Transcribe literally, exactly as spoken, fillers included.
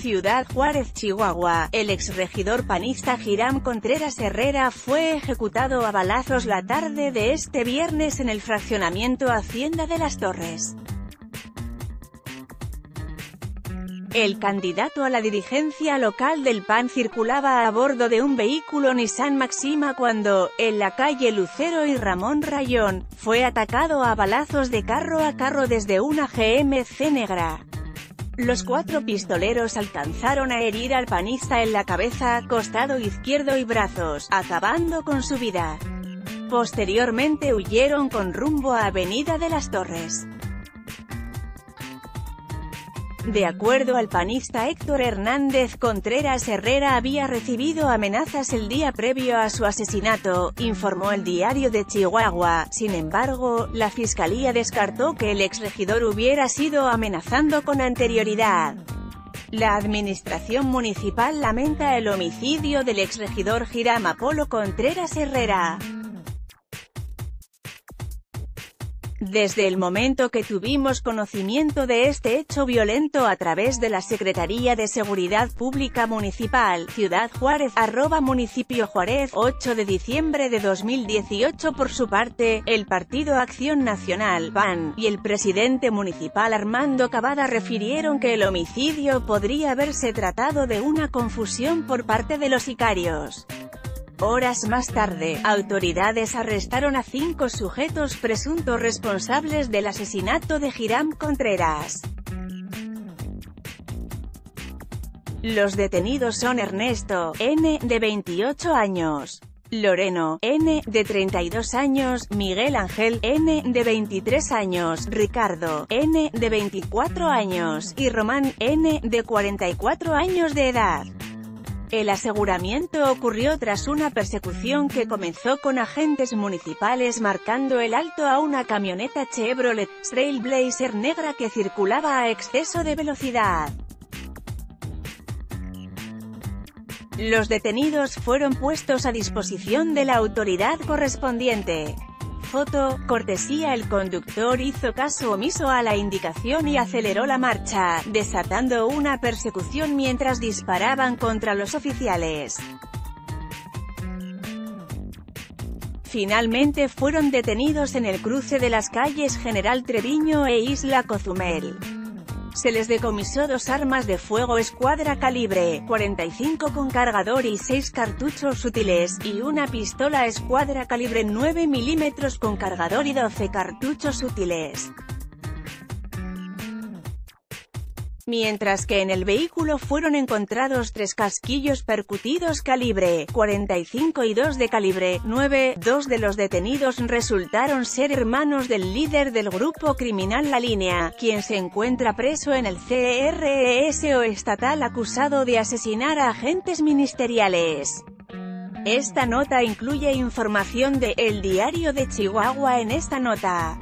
Ciudad Juárez, Chihuahua, el exregidor panista Hiram Contreras Herrera fue ejecutado a balazos la tarde de este viernes en el fraccionamiento Hacienda de Las Torres. El candidato a la dirigencia local del P A N circulaba a bordo de un vehículo Nissan Maxima cuando, en la calle Lucero y Ramón Rayón, fue atacado a balazos de carro a carro desde una G M C negra. Los cuatro pistoleros alcanzaron a herir al panista en la cabeza, costado izquierdo y brazos, acabando con su vida. Posteriormente huyeron con rumbo a Avenida de las Torres. De acuerdo al panista Héctor Hernández, Contreras Herrera había recibido amenazas el día previo a su asesinato, informó El Diario de Chihuahua. Sin embargo, la fiscalía descartó que el exregidor hubiera sido amenazando con anterioridad. La administración municipal lamenta el homicidio del exregidor Hiram Apolo Contreras Herrera. Desde el momento que tuvimos conocimiento de este hecho violento a través de la Secretaría de Seguridad Pública Municipal, Ciudad Juárez, arroba Municipio Juárez, ocho de diciembre de dos mil dieciocho. Por su parte, el Partido Acción Nacional, P A N, y el presidente municipal Armando Cabada refirieron que el homicidio podría haberse tratado de una confusión por parte de los sicarios. Horas más tarde, autoridades arrestaron a cinco sujetos presuntos responsables del asesinato de Hiram Contreras. Los detenidos son Ernesto N., de veintiocho años, Loreno N., de treinta y dos años, Miguel Ángel N., de veintitrés años, Ricardo N., de veinticuatro años, y Román N., de cuarenta y cuatro años de edad. El aseguramiento ocurrió tras una persecución que comenzó con agentes municipales marcando el alto a una camioneta Chevrolet Trailblazer negra que circulaba a exceso de velocidad. Los detenidos fueron puestos a disposición de la autoridad correspondiente. Foto, cortesía. El conductor hizo caso omiso a la indicación y aceleró la marcha, desatando una persecución mientras disparaban contra los oficiales. Finalmente fueron detenidos en el cruce de las calles General Treviño e Isla Cozumel. Se les decomisó dos armas de fuego escuadra calibre cuarenta y cinco con cargador y seis cartuchos útiles, y una pistola escuadra calibre nueve milímetros con cargador y doce cartuchos útiles. Mientras que en el vehículo fueron encontrados tres casquillos percutidos calibre cuarenta y cinco y dos de calibre nueve, dos de los detenidos resultaron ser hermanos del líder del grupo criminal La Línea, quien se encuentra preso en el CERESO estatal acusado de asesinar a agentes ministeriales. Esta nota incluye información de El Diario de Chihuahua. En esta nota